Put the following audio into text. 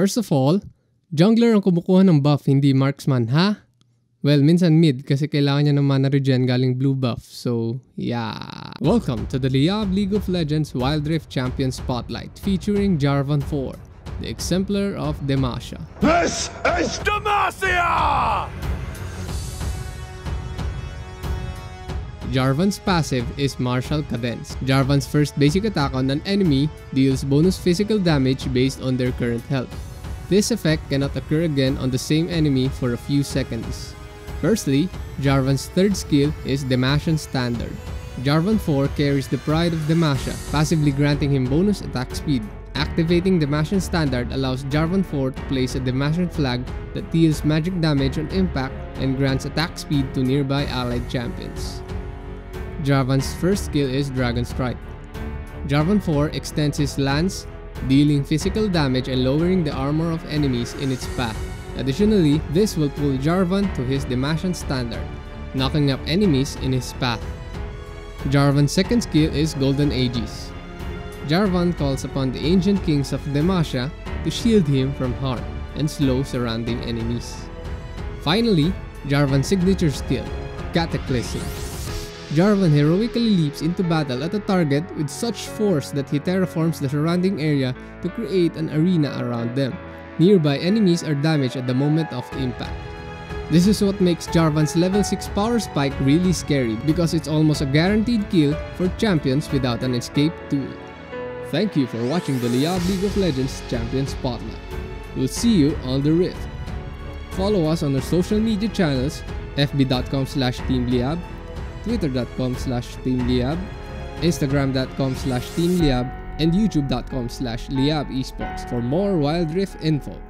First of all, jungler ang kumukuha ng buff, hindi marksman, ha? Well, minsan mid kasi kailangan niya ng mana regen galing blue buff, so yeah. Welcome to the Liyab League of Legends Wild Rift Champion Spotlight featuring Jarvan IV, the exemplar of Demacia. This is Demacia! Jarvan's passive is Martial Cadence. Jarvan's first basic attack on an enemy deals bonus physical damage based on their current health. This effect cannot occur again on the same enemy for a few seconds. Firstly, Jarvan's third skill is Demacia Standard. Jarvan IV carries the Pride of Demacia, passively granting him bonus attack speed. Activating Demacia Standard allows Jarvan IV to place a Demacia flag that deals magic damage on impact and grants attack speed to nearby allied champions. Jarvan's first skill is Dragon Strike. Jarvan IV extends his lance, dealing physical damage and lowering the armor of enemies in its path. Additionally, this will pull Jarvan to his Demacia Standard, knocking up enemies in his path. Jarvan's second skill is Golden Aegis. Jarvan calls upon the ancient kings of Demacia to shield him from harm and slow surrounding enemies. Finally, Jarvan's signature skill, Cataclysm. Jarvan heroically leaps into battle at a target with such force that he terraforms the surrounding area to create an arena around them. Nearby enemies are damaged at the moment of impact. This is what makes Jarvan's level 6 power spike really scary, because it's almost a guaranteed kill for champions without an escape tool. Thank you for watching the Liyab League of Legends Champion Spotlight. We'll see you on the Rift. Follow us on our social media channels, fb.com/teamliyab, Twitter.com/teamliyab, Instagram.com/teamliyab, and YouTube.com/Liyab Esports for more Wild Rift info.